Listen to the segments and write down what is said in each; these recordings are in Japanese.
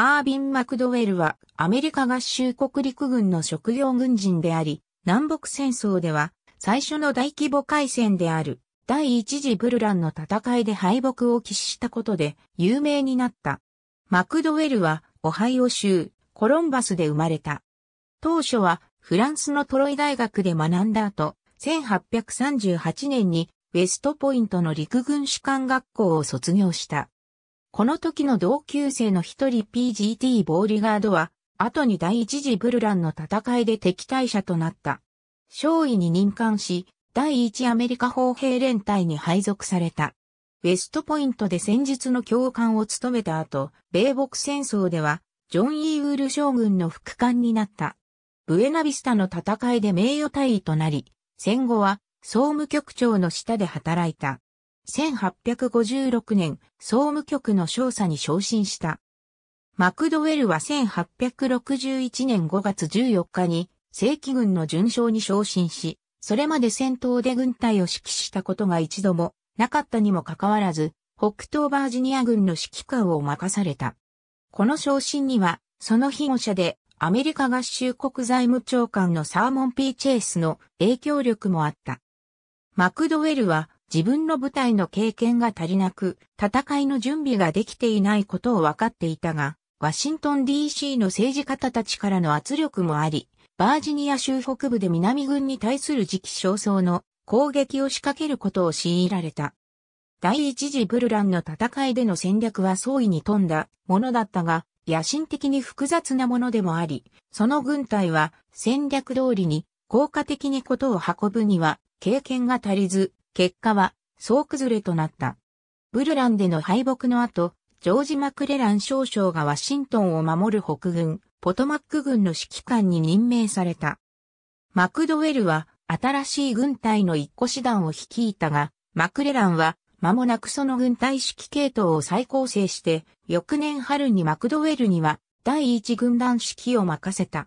アービン・マクドウェルはアメリカ合衆国陸軍の職業軍人であり、南北戦争では最初の大規模海戦である第一次ブルランの戦いで敗北を喫したことで有名になった。マクドウェルはオハイオ州コロンバスで生まれた。当初はフランスのトロイ大学で学んだ後、1838年にウェストポイントの陸軍士官学校を卒業した。この時の同級生の一人 P.G.T. ボーリガードは、後に第一次ブルランの戦いで敵対者となった。少尉に任官し、第一アメリカ砲兵連隊に配属された。ウェストポイントで戦術の教官を務めた後、米北戦争では、ジョン・イーウール将軍の副官になった。ブエナビスタの戦いで名誉大尉となり、戦後は総務局長の下で働いた。1856年、総務局の少佐に昇進した。マクドウェルは1861年5月14日に正規軍の准将に昇進し、それまで戦闘で軍隊を指揮したことが一度もなかったにもかかわらず、北東バージニア軍の指揮官を任された。この昇進には、その日護者でアメリカ合衆国財務長官のサーモン・P・チェイスの影響力もあった。マクドウェルは、自分の部隊の経験が足りなく、戦いの準備ができていないことを分かっていたが、ワシントン D.C. の政治家たちからの圧力もあり、バージニア州北部で南軍に対する時期尚早の攻撃を仕掛けることを強いられた。第一次ブルランの戦いでの戦略は総意に富んだものだったが、野心的に複雑なものでもあり、その軍隊は戦略通りに効果的にことを運ぶには経験が足りず、結果は、総崩れとなった。ブルランでの敗北の後、ジョージ・マクレラン少将がワシントンを守る北軍、ポトマック軍の指揮官に任命された。マクドウェルは、新しい軍隊の一個師団を率いたが、マクレランは、間もなくその軍隊指揮系統を再構成して、翌年春にマクドウェルには、第一軍団指揮を任せた。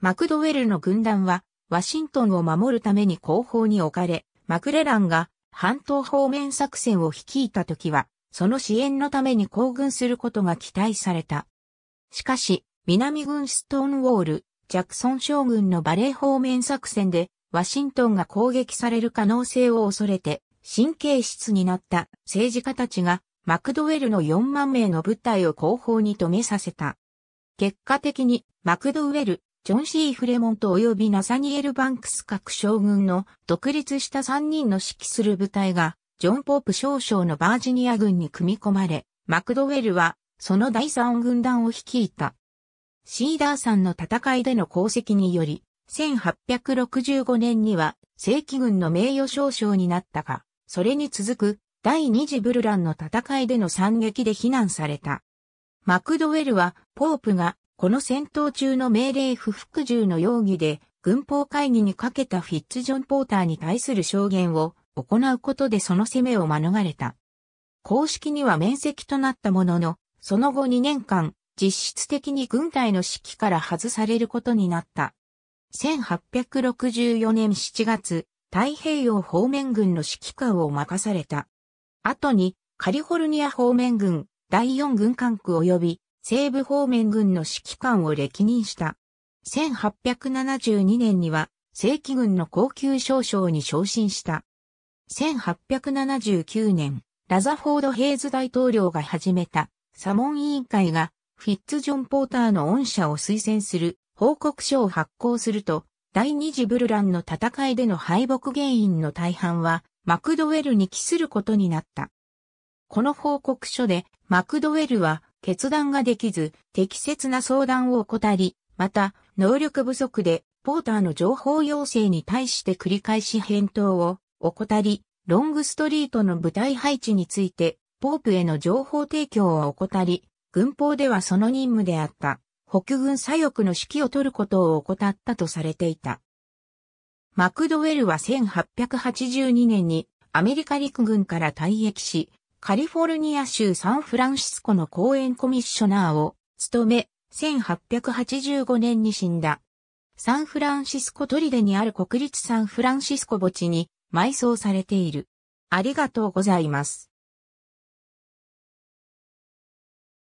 マクドウェルの軍団は、ワシントンを守るために後方に置かれ、マクレランが半島方面作戦を率いた時は、その支援のために行軍することが期待された。しかし、南軍ストーンウォール、ジャクソン将軍のバレー方面作戦で、ワシントンが攻撃される可能性を恐れて、神経質になった政治家たちが、マクドウェルの4万名の部隊を後方に止めさせた。結果的に、マクドウェル、ジョン・C・フレモント及びナサニエル・バンクス各将軍の独立した3人の指揮する部隊がジョン・ポープ少将のバージニア軍に組み込まれ、マクドウェルはその第3軍団を率いた。シーダー山の戦いでの功績により、1865年には正規軍の名誉少将になったが、それに続く第二次ブルランの戦いでの惨劇で非難された。マクドウェルはポープがこの戦闘中の命令不服従の容疑で、軍法会議にかけたフィッツジョン・ポーターに対する証言を行うことでその責めを免れた。公式には免責となったものの、その後2年間、実質的に軍隊の指揮から外されることになった。1864年7月、太平洋方面軍の指揮官を任された。後に、カリフォルニア方面軍、第4軍管区及び、西部方面軍の指揮官を歴任した。1872年には正規軍の高級少将に昇進した。1879年、ラザフォード・ヘイズ大統領が始めた査問委員会がフィッツジョン・ポーターの恩赦を推薦する報告書を発行すると、第二次ブルランの戦いでの敗北原因の大半はマクドウェルに帰することになった。この報告書でマクドウェルは決断ができず、適切な相談を怠り、また、能力不足で、ポーターの情報要請に対して繰り返し返答を怠り、ロングストリートの部隊配置について、ポープへの情報提供を怠り、軍法ではその任務であった、北軍左翼の指揮を取ることを怠ったとされていた。マクドウェルは1882年に、アメリカ陸軍から退役し、カリフォルニア州サンフランシスコの公園コミッショナーを務め、1885年に死んだ。サンフランシスコ砦にある国立サンフランシスコ墓地に埋葬されている。ありがとうございます。